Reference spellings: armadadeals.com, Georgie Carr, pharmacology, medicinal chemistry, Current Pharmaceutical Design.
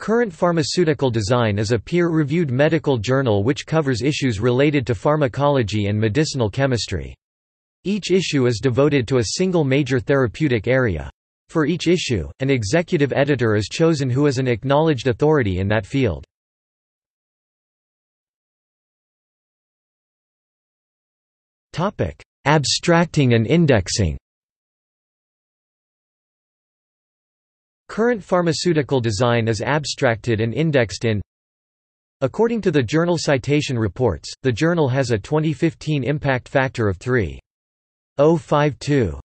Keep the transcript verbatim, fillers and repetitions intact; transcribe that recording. Current Pharmaceutical Design is a peer-reviewed medical journal which covers issues related to pharmacology and medicinal chemistry. Each issue is devoted to a single major therapeutic area. For each issue, an executive editor is chosen who is an acknowledged authority in that field. Abstracting and indexing. Current Pharmaceutical Design is abstracted and indexed in: according to the Journal Citation Reports, the journal has a twenty fifteen impact factor of three point oh five two.